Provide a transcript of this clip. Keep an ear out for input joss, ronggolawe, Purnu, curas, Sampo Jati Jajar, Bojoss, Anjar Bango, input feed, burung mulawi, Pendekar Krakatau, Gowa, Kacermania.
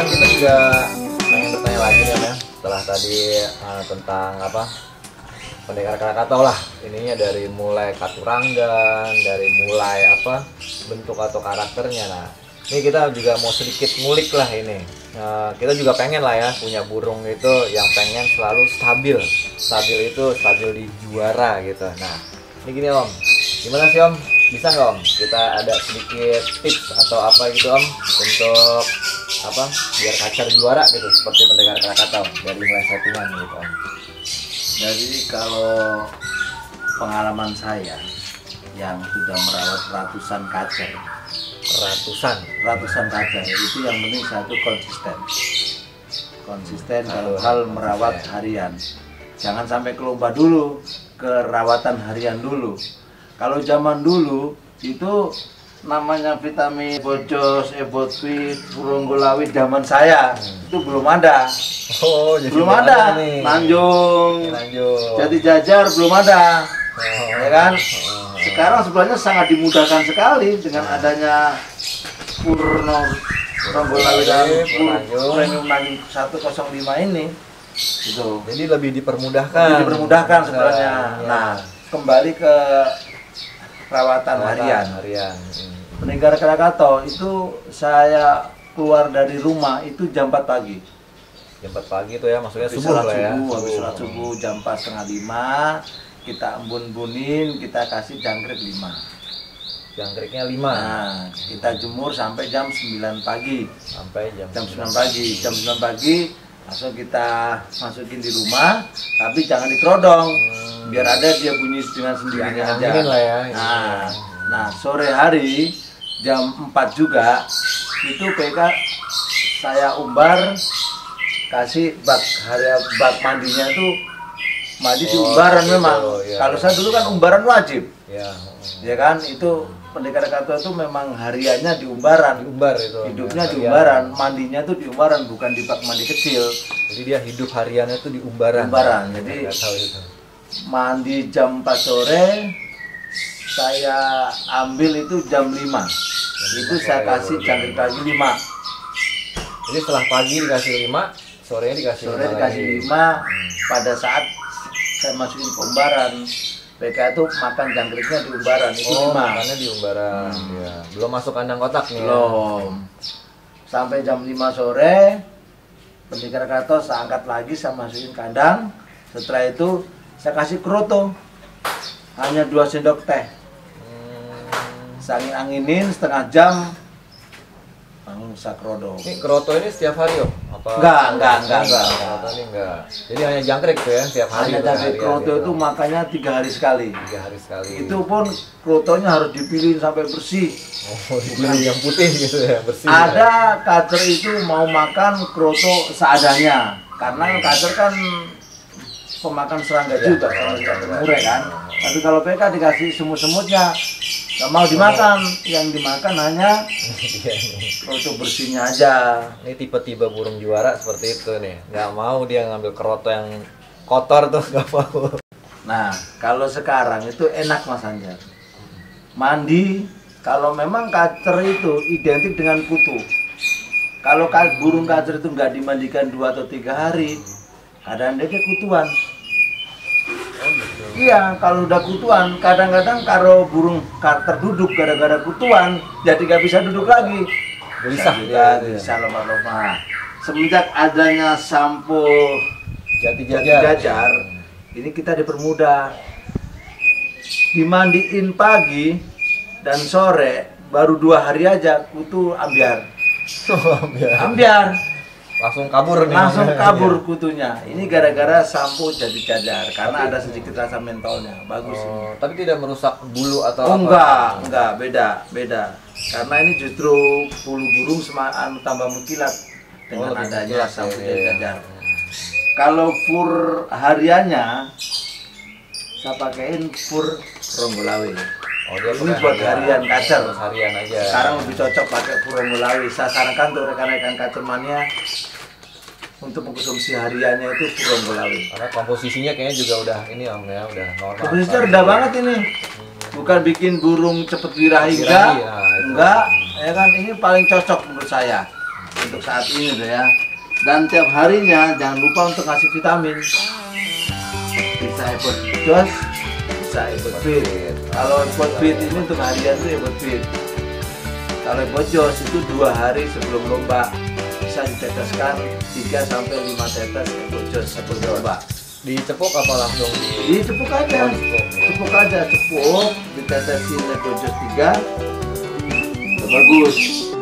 permulaan kita juga pengen bertanya lagi ya, Mem. Setelah tadi tentang apa Pendekar Krakatau lah, ininya dari mulai katuranggan, dari mulai apa bentuk atau karakternya. Nah, ini kita juga mau sedikit ngulik lah ini. Kita juga pengen lah ya punya burung itu yang pengen selalu stabil. Stabil itu stabil di juara gitu. Nah, ini gini Om. Gimana sih Om? Bisa nggak Om? Kita ada sedikit tips atau apa gitu Om untuk apa biar kacar juara gitu seperti Pendekar Krakatau dari mulai settingan gitu Om. Jadi kalau pengalaman saya yang sudah merawat ratusan kacar. Ratusan kacar itu yang penting satu konsisten dalam hal merawat harian. Jangan sampai ke lomba dulu, ke rawatan harian dulu. Kalau zaman dulu itu namanya vitamin bojoss, input feed, burung mulawi zaman saya itu belum ada. Oh, belum ada. Tanjung Jati Jajar belum ada. Ya kan? Sekarang sebenarnya sangat dimudahkan sekali dengan adanya Purnu, ronggolawe dan premium 105 ini. Gitu. Jadi lebih dipermudahkan sebenarnya. Nah, kembali ke perawatan harian. Pendekar Krakatau itu saya keluar dari rumah itu jam 4 pagi. Jam 4 pagi itu ya, maksudnya subuh lah ya. Habis sholat subuh jam 4:30. Kita embun-bunin, kita kasih jangkrik 5. Jangkriknya 5. Nah, kita jemur sampai jam 9 pagi. Sampai jam 9 pagi langsung kita masukin di rumah, tapi jangan dikerodong. Biar ada dia bunyi dengan sendirinya aja. Ya. Nah, sore hari jam 4 juga itu PK saya umbar, kasih bak mandinya tuh mandi di umbaran memang. Ya. Kalau saya dulu kan umbaran wajib. Ya, ya kan itu Pendekar Krakatau itu memang hariannya di umbaran. Hidupnya ya, di umbaran, mandinya tuh di umbaran, bukan di bak mandi kecil. Jadi dia hidup hariannya tuh di umbaran. Jadi mandi jam 4 sore saya ambil itu jam 5. Itu saya kasih jangkrik pagi 5. Jadi setelah pagi dikasih 5, sorenya dikasih 5. Pada saat saya masukin ke umbaran, mereka itu makan jangkriknya di umbaran, itu 5. Makannya di umbaran, ya. Belum masuk kandang kotak nih. Belum. Sampai jam 5 sore, Pendekar Krakatau saya angkat lagi, saya masukin kandang. Setelah itu, saya kasih kroto, hanya 2 sendok teh. Saya angin-anginin setengah jam, langsung sakrodo. Ini kroto ini setiap hari Om? Enggak. Jadi hanya jangkrik tuh ya setiap hari. Hanya jangkrik kroto itu makanya 3 hari sekali. Itu pun krotonya harus dipilihin sampai bersih. Oh, dipilih yang putih gitu ya, bersih. Ada kacer itu mau makan kroto seadanya. Karena kacer kan pemakan serangga juga, kalau murai kan. Tapi kalau PK dikasih semut-semutnya nggak mau dimakan, yang dimakan hanya kroto bersihnya aja. Ini tipe-tipe burung juara seperti itu nih, nggak mau dia ngambil kroto yang kotor tuh, nggak mau. Nah, kalau sekarang itu enak Mas Anjar. Mandi, kalau memang kacer itu identik dengan kutu. Kalau burung kacer itu nggak dimandikan 2 atau 3 hari, kadang dia kutuan. Iya, kalau udah kutuan, kadang-kadang kalau burung terduduk gara-gara kutuan, jadi nggak bisa duduk lagi. Bisa lompat-lompat. Semenjak adanya Sampo Jati Jajar, ini kita dipermudah. Dimandiin pagi dan sore, baru 2 hari aja kutu ambyar. Langsung kabur kutunya. Ini gara-gara Sampo Jati Jajar, karena ada sedikit rasa mentolnya. Bagus. Oh, tapi tidak merusak bulu atau apa? Enggak, beda. Karena ini justru bulu burung semakin tambah mengkilat dengan adanya Sampo Jati Jajar. Kalau fur hariannya saya pakaiin fur ronggolawe. Ini buat harian kacer. Harian aja. Sekarang lebih cocok pakai burung mulawi. Saya sarankan untuk rekan-rekan kacermania untuk mengkonsumsi hariannya itu burung mulawi. Karena komposisinya kayaknya juga udah ini Om ya, udah normal. Komposisinya rendah banget ini. Bukan bikin burung cepet birahi enggak. Ya kan ini paling cocok menurut saya. untuk saat ini tuh ya. Dan tiap harinya jangan lupa untuk kasih vitamin. Bisa input joss, bisa input feed. Kalau input feed ini untuk harian tuh input feed. Kalau input joss itu 2 hari sebelum lomba bisa diteteskan 3-5 tetes input joss sebelum lomba. Dicepuk apa langsung? Dicepuk aja. Cepuk aja, cepuk, ditetesin input joss 3. Bagus.